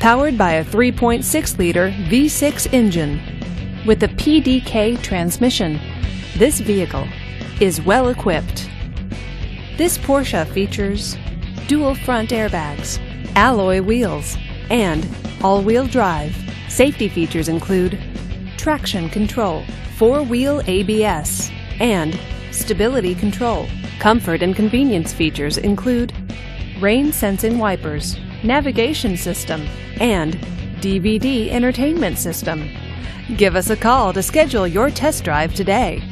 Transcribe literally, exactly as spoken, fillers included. powered by a three point six liter V six engine with a P D K transmission. This vehicle is well equipped. This Porsche features dual front airbags, alloy wheels, and all-wheel drive. Safety features include traction control, four-wheel A B S, and stability control. Comfort and convenience features include rain-sensing wipers, navigation system, and D V D entertainment system. Give us a call to schedule your test drive today.